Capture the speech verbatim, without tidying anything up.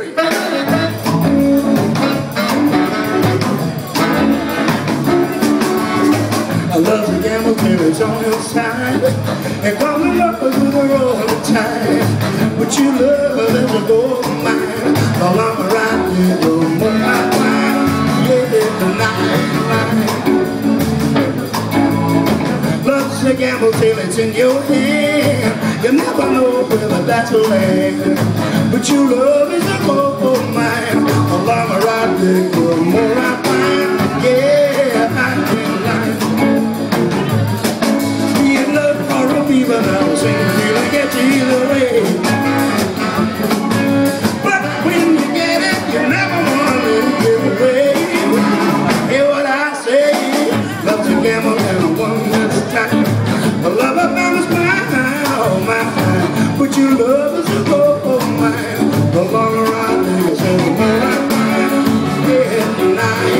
I love to gamble till it's on your side, and fall in love with the world all the time. What you love is a gold mine. All I'm around you don't want my wine. Yeah, it's the night. Love to gamble till it's in your hand. You never know where the dice will land. But you love is a gold mine. All I'm around you don't want my wine. Yeah, I do. But I was saying, feel like it's either way. But when you get it, you never want to give away. Hear what I say? Love to gamble and I won this time. I love a man is mine, oh mine. But your love is a gold of mine. The longer I think it's in my mind, yeah, tonight.